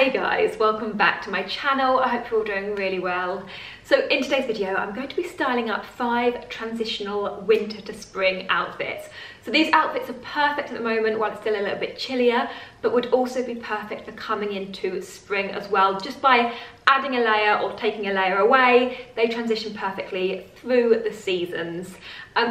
Hi guys, welcome back to my channel. I hope you're all doing really well. So in today's video, I'm going to be styling up 5 transitional winter to spring outfits. So these outfits are perfect at the moment while it's still a little bit chillier, but would also be perfect for coming into spring as well. Just by adding a layer or taking a layer away, they transition perfectly through the seasons.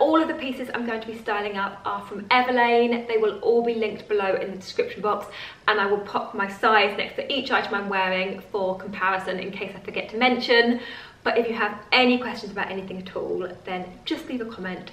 All of the pieces I'm going to be styling up are from Everlane. They will all be linked below in the description box, and I will pop my size next to each item I'm wearing for comparison in case I forget to mention. But if you have any questions about anything at all, then just leave a comment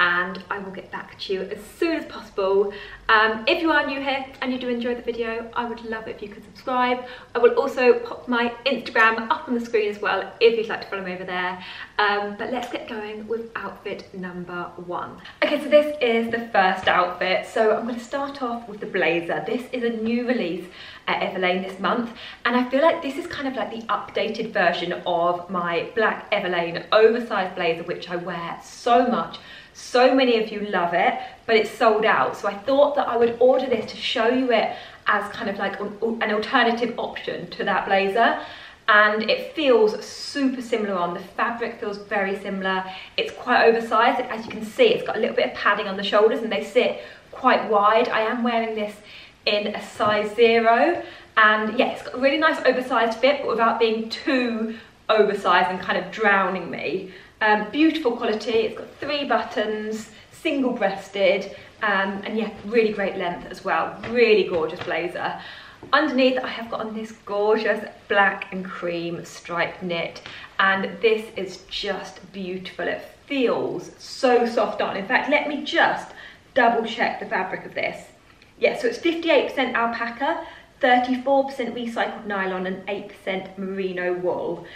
and I will get back to you as soon as possible. If you are new here and you do enjoy the video, I would love it if you could subscribe. I will also pop my Instagram up on the screen as well if you'd like to follow me over there. But let's get going with outfit number 1. Okay, so this is the first outfit. So I'm gonna start off with the blazer. This is a new release at Everlane this month, and I feel like this is kind of like the updated version of my black Everlane oversized blazer, which I wear so much. So many of you love it, but it's sold out. So I thought that I would order this to show you it as kind of like an alternative option to that blazer. And it feels super similar on. The fabric feels very similar. It's quite oversized. As you can see, it's got a little bit of padding on the shoulders and they sit quite wide. I am wearing this in a size 0. And yeah, it's got a really nice oversized fit, but without being too oversized and kind of drowning me. Beautiful quality. It's got 3 buttons, single breasted, and yeah, really great length as well. Really gorgeous blazer. Underneath I have got on this gorgeous black and cream striped knit, and this is just beautiful. It feels so soft on. In fact, let me just double check the fabric of this. Yeah, so it's 58% alpaca, 34% recycled nylon and 8% merino wool.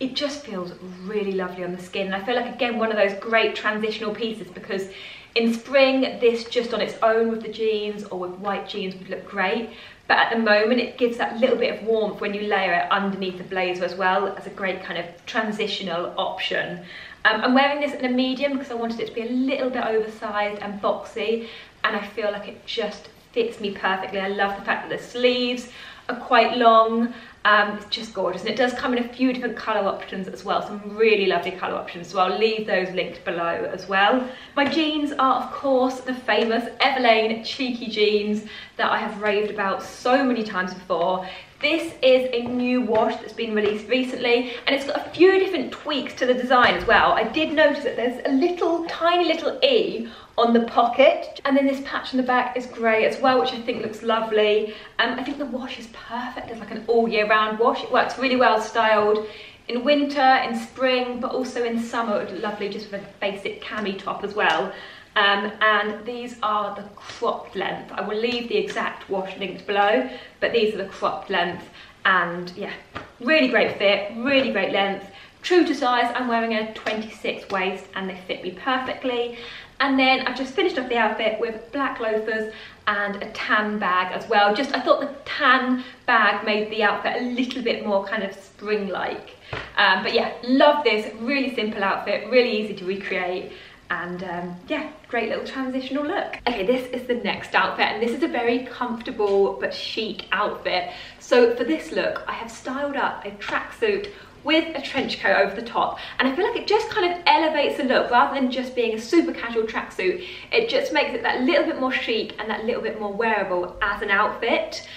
It just feels really lovely on the skin, and I feel like, again, one of those great transitional pieces, because in spring this just on its own with the jeans or with white jeans would look great, but at the moment it gives that little bit of warmth when you layer it underneath the blazer as well, as a great kind of transitional option. I'm wearing this in a medium because I wanted it to be a little bit oversized and boxy, and I feel like it just fits me perfectly. I love the fact that the sleeves are quite long. It's just gorgeous, and it does come in a few different colour options as well, some really lovely colour options, so I'll leave those linked below as well. My jeans are, of course, the famous Everlane cheeky jeans that I have raved about so many times before. This is a new wash that's been released recently, and it's got a few different tweaks to the design as well. I did notice that there's a little, tiny little E on the pocket, and then this patch on the back is grey as well, which I think looks lovely. I think the wash is perfect. It's like an all year round wash. It works really well styled in winter, in spring, but also in summer. It would look lovely just with a basic cami top as well. And these are the cropped length. I will leave the exact wash linked below, but these are the cropped length, and yeah, really great fit, really great length. True to size, I'm wearing a 26 waist and they fit me perfectly. And then I've just finished off the outfit with black loafers and a tan bag as well. Just, I thought the tan bag made the outfit a little bit more kind of spring-like. But yeah, love this, really simple outfit, really easy to recreate. And yeah, great little transitional look. Okay, this is the next outfit, and this is a very comfortable but chic outfit. So for this look, I have styled up a tracksuit with a trench coat over the top, and I feel like it just kind of elevates the look rather than just being a super casual tracksuit. It just makes it that little bit more chic and that little bit more wearable as an outfit.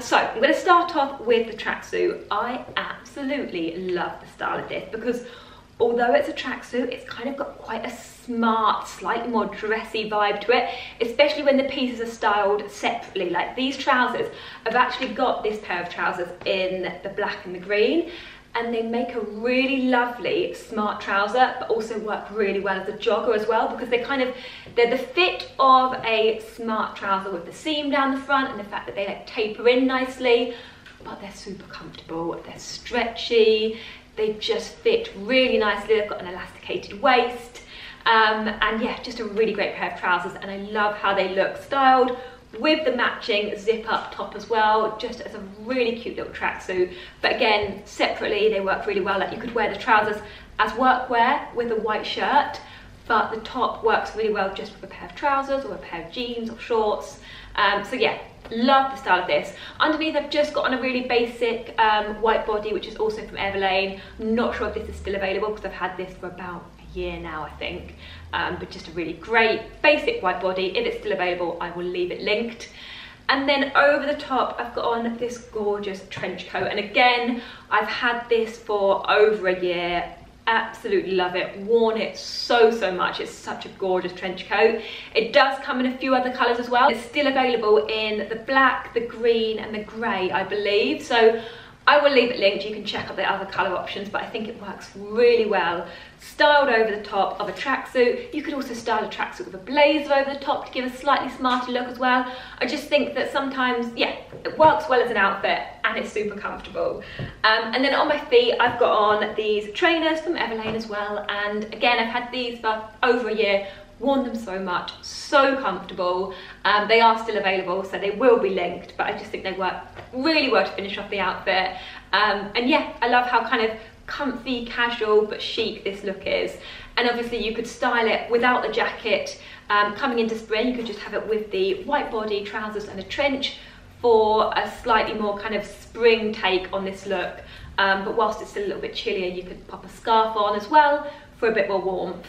So I'm going to start off with the tracksuit. I absolutely love the style of this because although it's a tracksuit, it's kind of got quite a smart, slightly more dressy vibe to it, especially when the pieces are styled separately. Like these trousers, I've actually got this pair of trousers in the black and the green, and they make a really lovely smart trouser, but also work really well as a jogger as well, because they're the fit of a smart trouser with the seam down the front and the fact that they like taper in nicely, but they're super comfortable, they're stretchy, they just fit really nicely. They've got an elasticated waist, and yeah, just a really great pair of trousers, and I love how they look styled with the matching zip-up top as well, just as a really cute little tracksuit. But again, separately, they work really well. Like you could wear the trousers as workwear with a white shirt, but the top works really well just with a pair of trousers or a pair of jeans or shorts. So yeah, love the style of this. Underneath I've just got on a really basic white body, which is also from Everlane. I'm not sure if this is still available because I've had this for about a year now, I think, but just a really great basic white body. If it's still available, I will leave it linked. And then over the top, I've got on this gorgeous trench coat, and again, I've had this for over a year. Absolutely love it, worn it so much. It's such a gorgeous trench coat. It does come in a few other colours as well. It's still available in the black, the green and the grey, I believe, so I will leave it linked. You can check out the other colour options, but I think it works really well styled over the top of a tracksuit. You could also style a tracksuit with a blazer over the top to give a slightly smarter look as well. I just think that sometimes, yeah, it works well as an outfit and it's super comfortable. And then on my feet, I've got on these trainers from Everlane as well. And again, I've had these for over a year, worn them so much, so comfortable. They are still available, so they will be linked, but I just think they work really well to finish off the outfit. And yeah, I love how kind of comfy, casual but chic this look is. And obviously you could style it without the jacket. Coming into spring, you could just have it with the white body, trousers and a trench for a slightly more kind of spring take on this look. But whilst it's still a little bit chillier, you could pop a scarf on as well for a bit more warmth.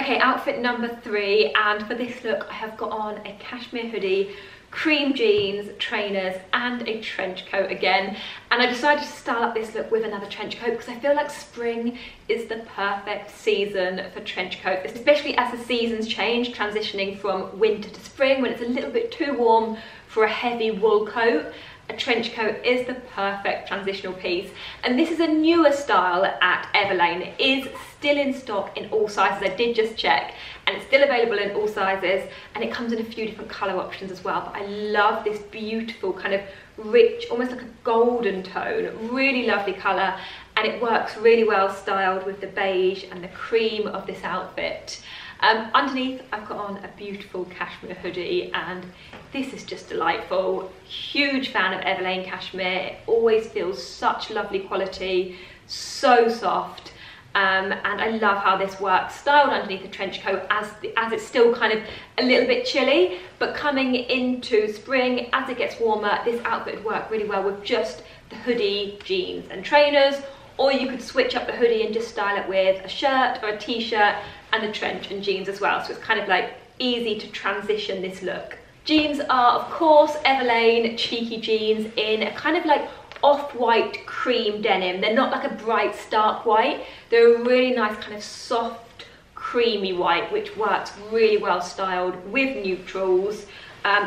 Okay, outfit number 3, and for this look I have got on a cashmere hoodie, cream jeans, trainers and a trench coat again. And I decided to style up this look with another trench coat because I feel like spring is the perfect season for trench coats, especially as the seasons change, transitioning from winter to spring when it's a little bit too warm for a heavy wool coat. A trench coat is the perfect transitional piece, and this is a newer style at Everlane. It is still in stock in all sizes, I did just check, and it's still available in all sizes, and it comes in a few different colour options as well. But I love this beautiful kind of rich, almost like a golden tone, really lovely colour, and it works really well styled with the beige and the cream of this outfit. Underneath I've got on a beautiful cashmere hoodie, and this is just delightful. Huge fan of Everlane cashmere. It always feels such lovely quality, so soft, and I love how this works styled underneath the trench coat as it's still kind of a little bit chilly, but coming into spring as it gets warmer, this outfit would work really well with just the hoodie, jeans and trainers. Or you could switch up the hoodie and just style it with a shirt or a t-shirt and a trench and jeans as well. So it's kind of like easy to transition this look. Jeans are, of course, Everlane cheeky jeans in a kind of like off-white cream denim. They're not like a bright, stark white. They're a really nice kind of soft, creamy white, which works really well styled with neutrals.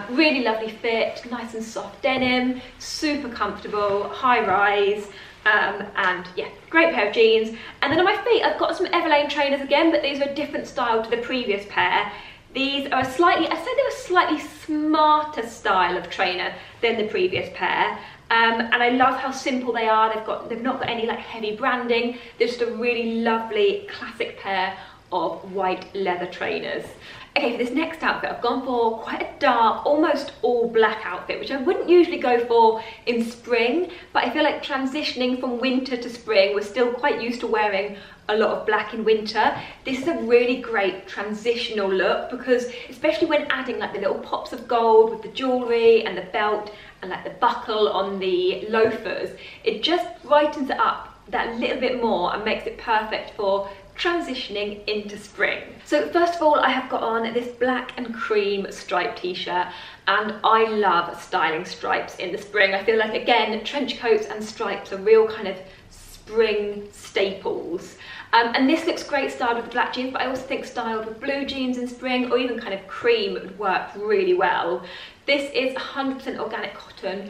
Really lovely fit, nice and soft denim, super comfortable, high rise. And yeah, great pair of jeans. And then on my feet I've got some Everlane trainers again, but these are a different style to the previous pair. These are a slightly, I said they were slightly smarter style of trainer than the previous pair. And I love how simple they are. They've not got any like heavy branding. They're just a really lovely classic pair of white leather trainers. Okay, for this next outfit, I've gone for quite a dark, almost all black outfit, which I wouldn't usually go for in spring, but I feel like transitioning from winter to spring, we're still quite used to wearing a lot of black in winter. This is a really great transitional look because especially when adding like the little pops of gold with the jewellery and the belt and like the buckle on the loafers, it just brightens it up that little bit more and makes it perfect for transitioning into spring. So first of all, I have got on this black and cream striped t-shirt, and I love styling stripes in the spring. I feel like, again, trench coats and stripes are real kind of spring staples. And this looks great styled with black jeans, but I also think styled with blue jeans in spring or even kind of cream would work really well. This is 100% organic cotton,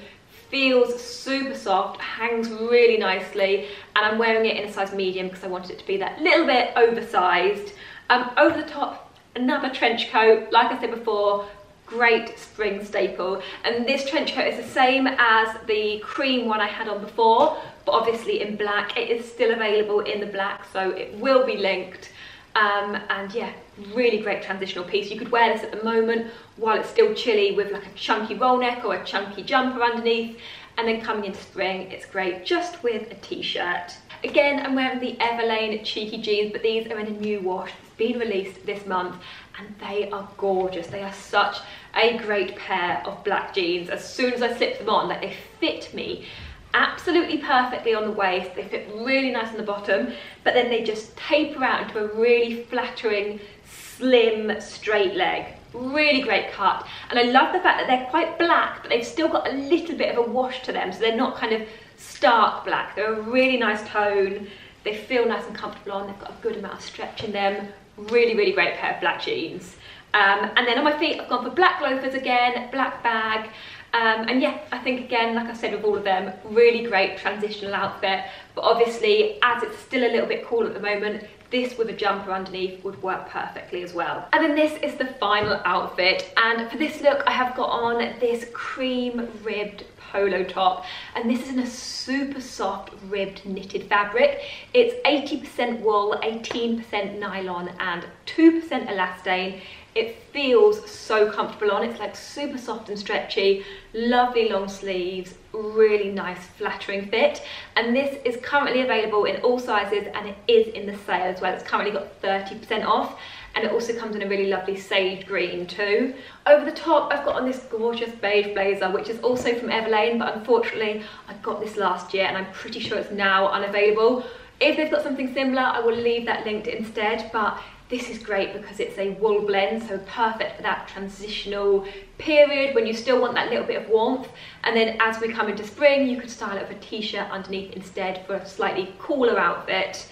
feels super soft, hangs really nicely, and I'm wearing it in a size medium because I wanted it to be that little bit oversized. Over the top, another trench coat, like I said before, great spring staple. And this trench coat is the same as the cream one I had on before, but obviously in black. It is still available in the black, so it will be linked. And yeah, really great transitional piece. You could wear this at the moment while it's still chilly with like a chunky roll neck or a chunky jumper underneath, and then coming into spring it's great just with a t-shirt. Again, I'm wearing the Everlane cheeky jeans, but these are in a new wash. been released this month, and they are gorgeous. They are such a great pair of black jeans. As soon as I slip them on, like, they fit me absolutely perfectly on the waist, they fit really nice on the bottom, but then they just taper out into a really flattering, slim, straight leg. Really great cut, and I love the fact that they're quite black, but they've still got a little bit of a wash to them, so they're not kind of stark black. They're a really nice tone, they feel nice and comfortable on, they've got a good amount of stretch in them. Really, really great pair of black jeans. And then on my feet, I've gone for black loafers again, black bag. And yeah, I think again, like I said with all of them, really great transitional outfit. But obviously, as it's still a little bit cool at the moment, this with a jumper underneath would work perfectly as well. And then this is the final outfit. And for this look, I have got on this cream ribbed polo top. And this is in a super soft ribbed knitted fabric. It's 80% wool, 18% nylon, and 2% elastane. It feels so comfortable on, it's like super soft and stretchy, lovely long sleeves, really nice flattering fit. And this is currently available in all sizes, and it is in the sale as well. It's currently got 30% off, and it also comes in a really lovely sage green too. Over the top, I've got on this gorgeous beige blazer, which is also from Everlane, but unfortunately I got this last year and I'm pretty sure it's now unavailable. If they've got something similar, I will leave that linked instead, but this is great because it's a wool blend, so perfect for that transitional period when you still want that little bit of warmth. And then as we come into spring, you could style it with a t-shirt underneath instead for a slightly cooler outfit.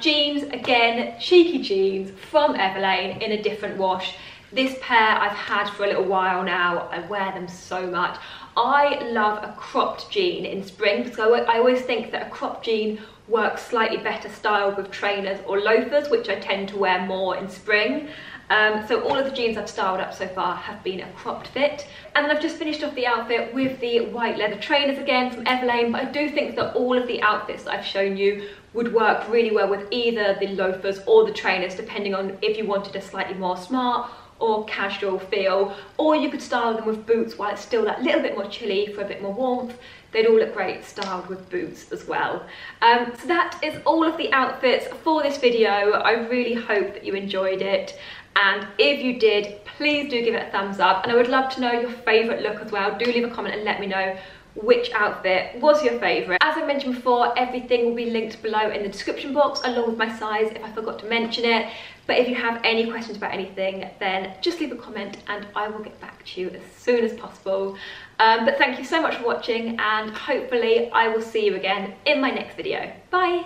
Jeans, again, cheeky jeans from Everlane in a different wash. This pair I've had for a little while now. I wear them so much. I love a cropped jean in spring because I always think that a cropped jean works slightly better styled with trainers or loafers, which I tend to wear more in spring. So all of the jeans I've styled up so far have been a cropped fit. And then I've just finished off the outfit with the white leather trainers again from Everlane, but I do think that all of the outfits that I've shown you would work really well with either the loafers or the trainers, depending on if you wanted a slightly more smart or casual feel, or you could style them with boots while it's still that little bit more chilly for a bit more warmth. They'd all look great styled with boots as well. So that is all of the outfits for this video. I really hope that you enjoyed it, and if you did, please do give it a thumbs up, and I would love to know your favourite look as well. Do leave a comment and let me know which outfit was your favourite. As I mentioned before, everything will be linked below in the description box, along with my size if I forgot to mention it. But if you have any questions about anything, then just leave a comment and I will get back to you as soon as possible. But thank you so much for watching, and hopefully I will see you again in my next video. Bye!